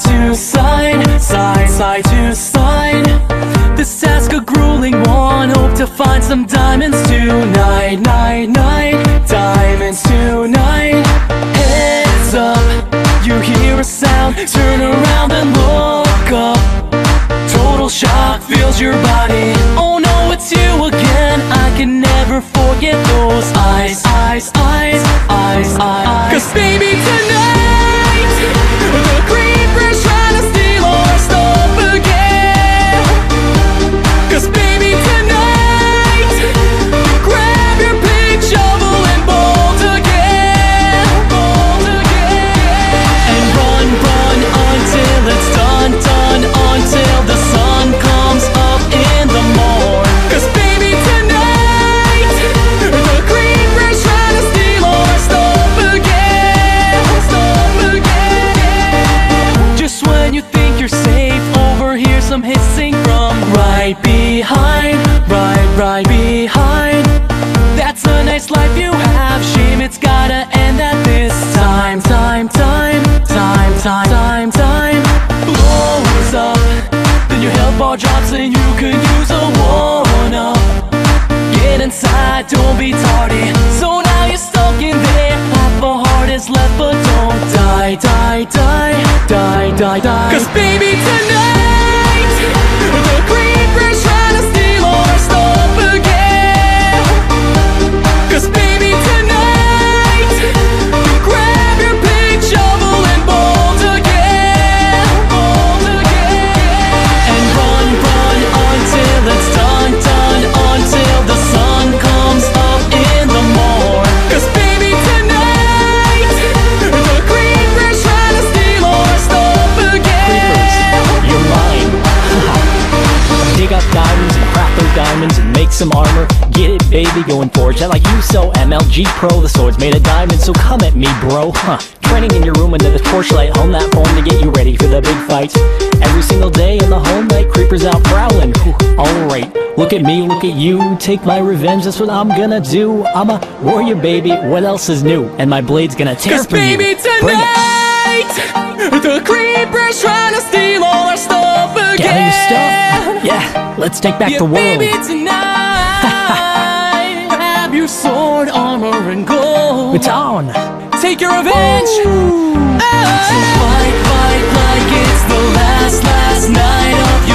side to side, side, side to side. This task a grueling one, hope to find some diamonds tonight, night, night, diamonds tonight. Heads up, you hear a sound, turn around and look up. Total shock fills your body, oh no, it's you again. I can never forget those eyes, eyes, eyes, eyes, eyes. 'Cause baby tonight, the creeper's trying to steal our stuff again. 'Cause baby tonight, grab your big shovel and bolt again, bolt again. And run, run until it's done, done, until the sun comes up in the morn. 'Cause baby tonight, the creeper's trying to steal our stuff again, stuff again. Just when you think you're safe, overhear some hissing from right behind, right behind. That's a nice life you have, shame it's gotta end at this time, time, time, time, time, time, time. Blows up, then your health bar drops and you could use a one-up. Get inside, don't be tardy, so now you're stuck in there. Half a heart is left but don't die, die, die, die, die, die. 'Cause baby tonight, the creeper's trying to steal our stuff again. 'Cause baby tonight, grab your big shovel and bolt again, and run, run until it's done, done, until the sun comes up in the morn. 'Cause baby tonight, the creeper's trying to steal our stuff again. You're mine. Dig up diamonds and crack those diamonds and make some armor. Get it, baby, go and forge. I like you so MLG Pro. The sword's made of diamonds, so come at me, bro. Training in your room under the torchlight, hone that form to get you ready for the big fight. Every single day in the home night, creepers out prowling. Alright, look at me, look at you. Take my revenge, that's what I'm gonna do. I'm a warrior, baby, what else is new? And my blade's gonna tear for you. 'Cause baby tonight, the creeper's trying to steal all our stuff again. Gather your stuff? Yeah, let's take back the world. Baby tonight, have your sword, armor, and gold. It's on. Take your revenge. Ooh. Oh. So fight, fight like it's the last night of your